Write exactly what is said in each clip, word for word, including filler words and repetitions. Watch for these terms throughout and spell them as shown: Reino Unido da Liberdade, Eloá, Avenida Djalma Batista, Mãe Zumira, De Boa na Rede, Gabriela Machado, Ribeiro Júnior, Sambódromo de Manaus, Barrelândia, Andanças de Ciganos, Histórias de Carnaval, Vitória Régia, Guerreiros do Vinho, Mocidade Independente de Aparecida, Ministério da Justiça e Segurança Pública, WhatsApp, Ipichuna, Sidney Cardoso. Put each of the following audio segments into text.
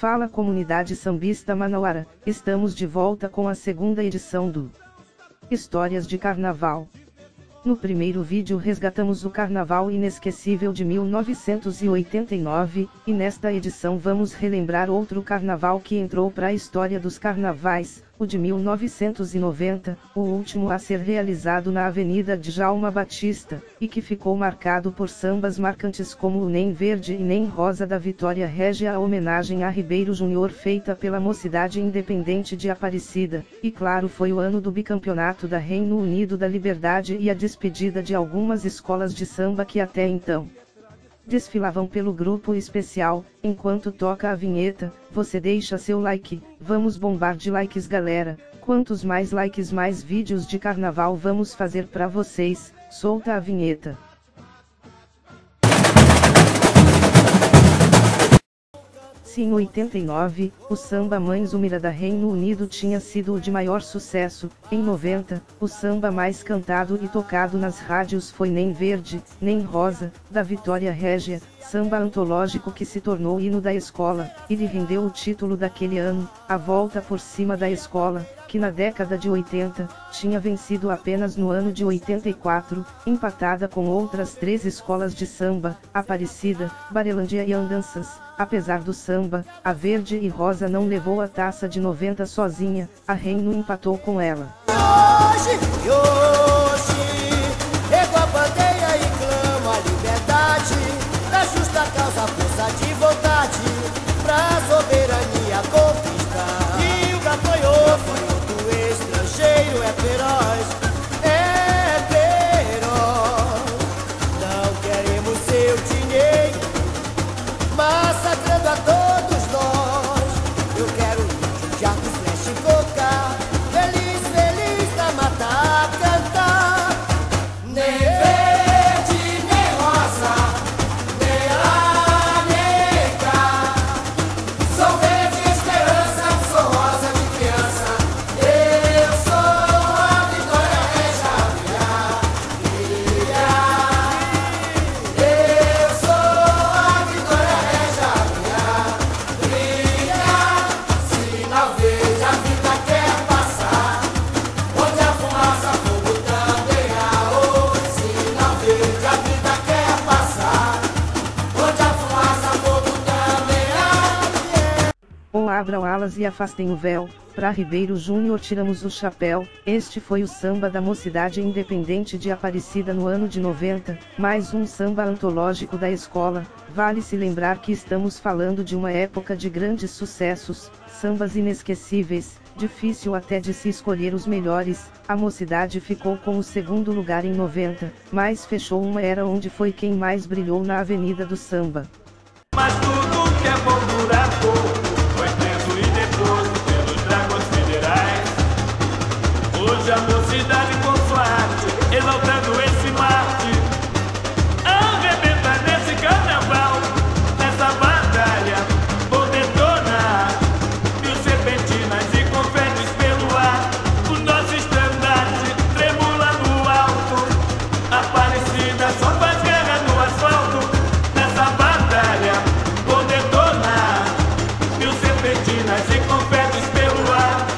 Fala comunidade sambista manauara, estamos de volta com a segunda edição do Histórias de Carnaval. No primeiro vídeo resgatamos o Carnaval Inesquecível de mil novecentos e oitenta e nove, e nesta edição vamos relembrar outro carnaval que entrou para a história dos carnavais, o de mil novecentos e noventa, o último a ser realizado na Avenida Djalma Batista, e que ficou marcado por sambas marcantes como o Nem Verde e Nem Rosa da Vitória Régia, a homenagem a Ribeiro Júnior feita pela Mocidade Independente de Aparecida, e claro foi o ano do bicampeonato da Reino Unido da Liberdade e a despedida de algumas escolas de samba que até então desfilavam pelo grupo especial. Enquanto toca a vinheta, você deixa seu like, vamos bombar de likes galera, quantos mais likes mais vídeos de carnaval vamos fazer pra vocês. Solta a vinheta. Se em oitenta e nove, o samba Mãe Zumira da Reino Unido tinha sido o de maior sucesso, em noventa, o samba mais cantado e tocado nas rádios foi Nem Verde, Nem Rosa, da Vitória Régia, samba antológico que se tornou hino da escola, e lhe rendeu o título daquele ano, a volta por cima da escola, que na década de oitenta, tinha vencido apenas no ano de oitenta e quatro, empatada com outras três escolas de samba, Aparecida, Barrelândia e Andanças. Apesar do samba, a Verde e Rosa não levou a taça de noventa sozinha, a Reino empatou com ela. Hoje, hoje, ergo a bandeira e clamo a liberdade, da justa causa, força de vontade, pra soberania conquistar. E o gafanhoto do estrangeiro é feroz, é feroz. Não queremos seu dinheiro, mas a todos nós, eu quero de arco, flecha e coca, feliz, feliz da mata a cantar. Nem verde, nem rosa, nem lá, nem cá, sou verde esperança, sou rosa de criança, eu sou a Vitória Régia, brilhar, brilhar, eu sou a Vitória Régia. Abram alas e afastem o véu, pra Ribeiro Júnior tiramos o chapéu. Este foi o samba da Mocidade Independente de Aparecida no ano de noventa, mais um samba antológico da escola. Vale se lembrar que estamos falando de uma época de grandes sucessos, sambas inesquecíveis, difícil até de se escolher os melhores. A Mocidade ficou com o segundo lugar em noventa, mas fechou uma era onde foi quem mais brilhou na avenida do samba. Mas tudo que é bom dura pouco. Hoje a mocidade com sua arte, exaltando esse Marte, ambienta nesse carnaval, nessa batalha, vou detonar mil serpentinas e confetes pelo ar. O nosso estandarte tremula no alto, Aparecida só faz guerra no asfalto. Nessa batalha, vou detonar mil serpentinas e confetes pelo ar.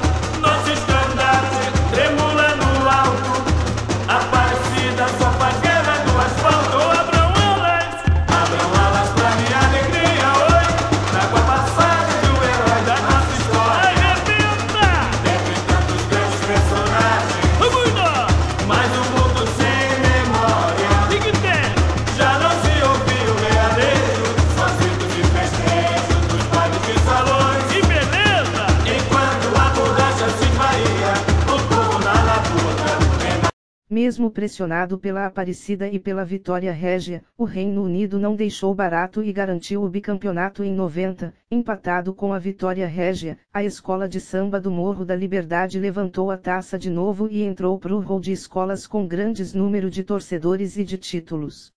Mesmo pressionado pela Aparecida e pela Vitória Régia, o Reino Unido não deixou barato e garantiu o bicampeonato em noventa, empatado com a Vitória Régia. A escola de samba do Morro da Liberdade levantou a taça de novo e entrou pro rol de escolas com grandes número de torcedores e de títulos.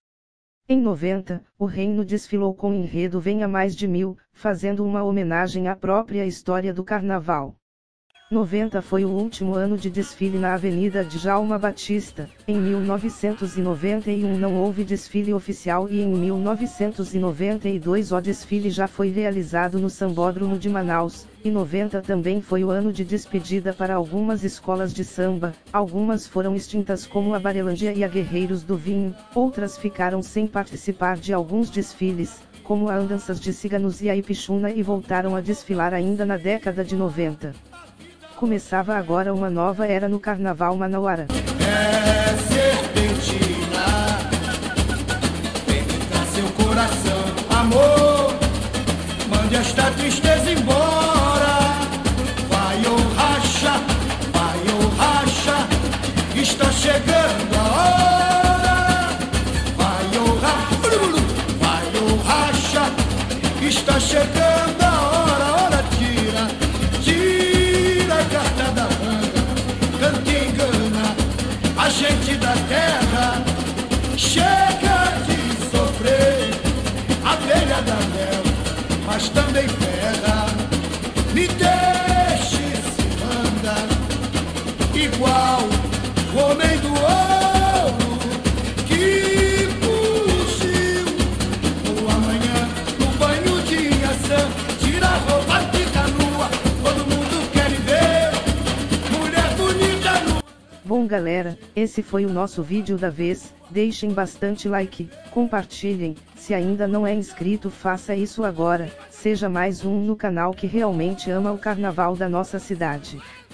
Em noventa, o Reino desfilou com o enredo Venha Mais de Mil, fazendo uma homenagem à própria história do carnaval. noventa foi o último ano de desfile na Avenida Djalma Batista, em mil novecentos e noventa e um não houve desfile oficial e em mil novecentos e noventa e dois o desfile já foi realizado no Sambódromo de Manaus, e noventa também foi o ano de despedida para algumas escolas de samba, algumas foram extintas como a Barrelândia e a Guerreiros do Vinho, outras ficaram sem participar de alguns desfiles, como a Andanças de Ciganos e a Ipichuna e voltaram a desfilar ainda na década de noventa. Começava agora uma nova era no Carnaval manauara. É serpentina, penetrar seu coração, amor, mande esta tristeza embora. Vai ou racha, vai ou racha, está chegando a hora. Vai ou racha, vai ou racha, está chegando a hora. Gente da terra, chega de sofrer, abelha da mel, mas também pedra, me deixe se manda, igual o homem do ouro, que fugiu, no amanhã, no banho de ação, tira a roupa, fica nua, todo mundo quer ver, mulher bonita nua. Bom galera, esse foi o nosso vídeo da vez, deixem bastante like, compartilhem, se ainda não é inscrito faça isso agora, seja mais um no canal que realmente ama o carnaval da nossa cidade.